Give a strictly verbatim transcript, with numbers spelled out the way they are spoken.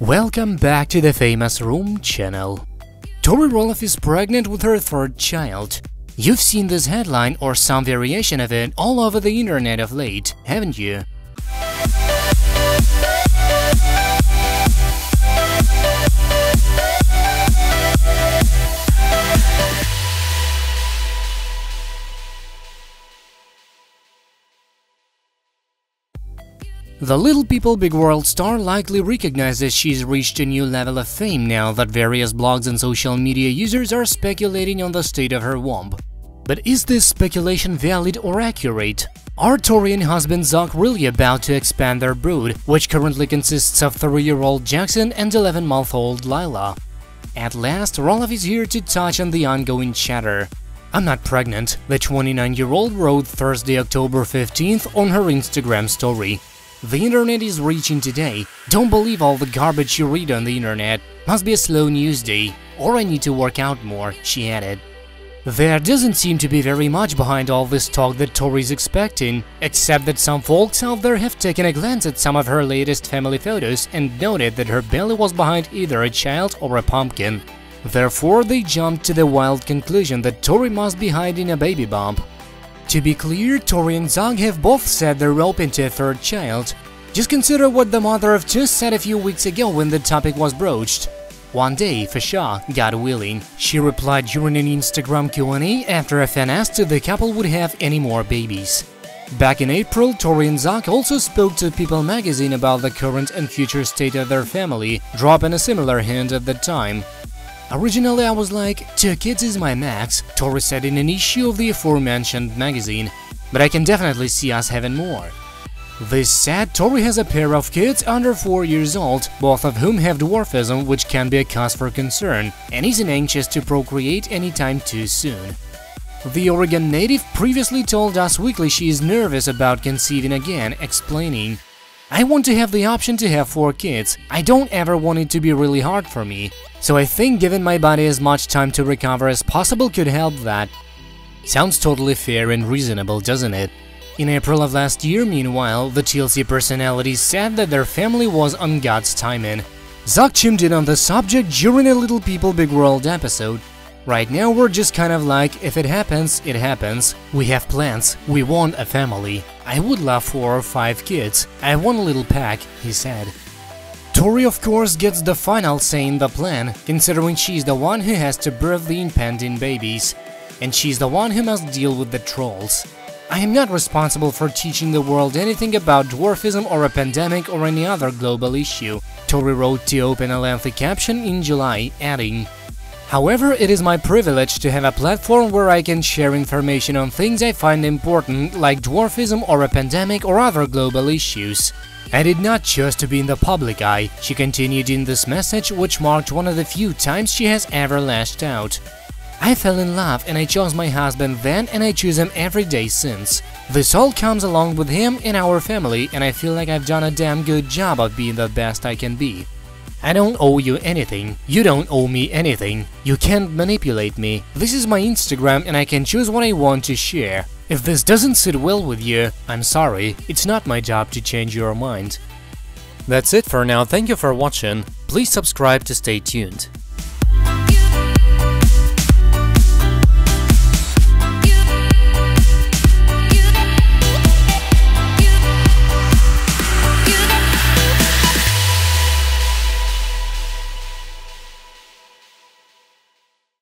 Welcome back to the Famous Room channel. Tori Roloff is pregnant with her third child. You've seen this headline or some variation of it all over the internet of late, haven't you? The Little People Big World star likely recognizes she's reached a new level of fame now that various blogs and social media users are speculating on the state of her womb. But is this speculation valid or accurate? Are Tori and husband Zach really about to expand their brood, which currently consists of three-year-old Jackson and eleven-month-old Lila? At last, Roloff is here to touch on the ongoing chatter. "I'm not pregnant," the twenty-nine-year-old wrote Thursday, October fifteenth on her Instagram story. The internet is raging today. Don't believe all the garbage you read on the internet. Must be a slow news day. Or I need to work out more, she added. There doesn't seem to be very much behind all this talk that Tori's expecting, except that some folks out there have taken a glance at some of her latest family photos and noted that her belly was behind either a child or a pumpkin. Therefore, they jumped to the wild conclusion that Tori must be hiding a baby bump. To be clear, Tori and Zach have both said they're open to a third child. Just consider what the mother of two said a few weeks ago when the topic was broached. "One day, for sure, God willing," she replied during an Instagram Q and A after a fan asked if the couple would have any more babies. Back in April, Tori and Zach also spoke to People Magazine about the current and future state of their family, dropping a similar hint at the time. "Originally, I was like, two kids is my max," Tori said in an issue of the aforementioned magazine, "but I can definitely see us having more." This said, Tori has a pair of kids under four years old, both of whom have dwarfism, which can be a cause for concern, and isn't anxious to procreate anytime too soon. The Oregon native previously told Us Weekly she is nervous about conceiving again, explaining, "I want to have the option to have four kids. I don't ever want it to be really hard for me. So I think giving my body as much time to recover as possible could help that." Sounds totally fair and reasonable, doesn't it? In April of last year, meanwhile, the T L C personality said that their family was on God's timing. Zach chimed in on the subject during a Little People Big World episode. "Right now we're just kind of like, if it happens, it happens. We have plans, we want a family. I would love four or five kids. I want a little pack," he said. Tori, of course, gets the final say in the plan, considering she's the one who has to birth the impending babies. And she's the one who must deal with the trolls. "I am not responsible for teaching the world anything about dwarfism or a pandemic or any other global issue," Tori wrote to open a lengthy caption in July, adding, "However, it is my privilege to have a platform where I can share information on things I find important, like dwarfism or a pandemic or other global issues. I did not choose to be in the public eye," she continued in this message, which marked one of the few times she has ever lashed out. "I fell in love and I chose my husband then and I choose him every day since. This all comes along with him and our family, and I feel like I've done a damn good job of being the best I can be. I don't owe you anything, you don't owe me anything, you can't manipulate me. This is my Instagram and I can choose what I want to share. If this doesn't sit well with you, I'm sorry, it's not my job to change your mind." That's it for now, thank you for watching, please subscribe to stay tuned.